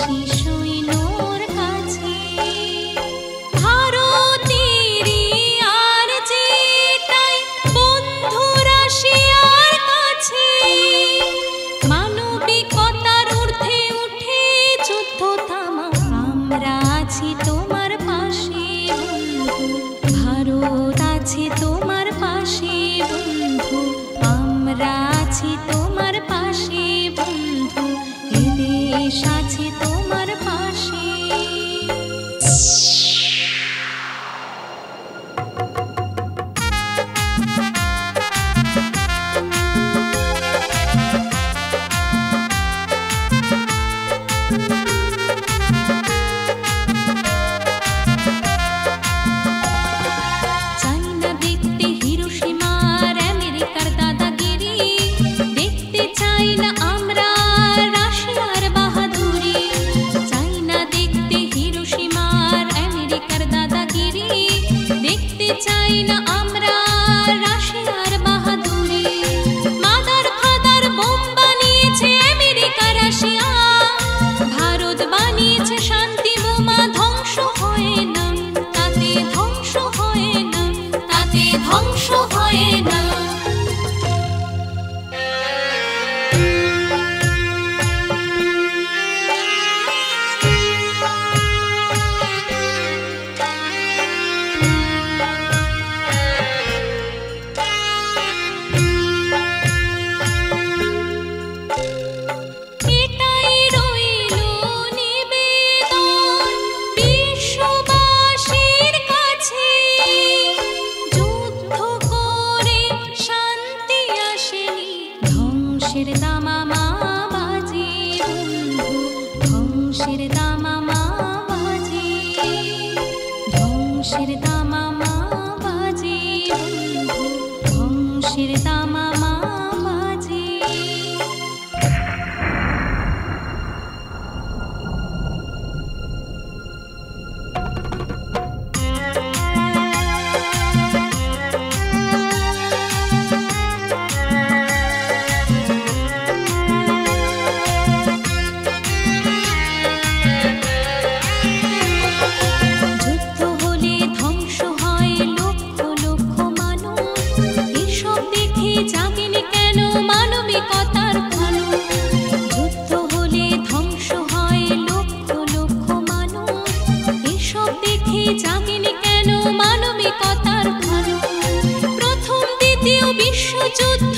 विश्वयुद्ध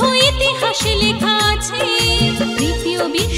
इतिहासे लेखा आछे।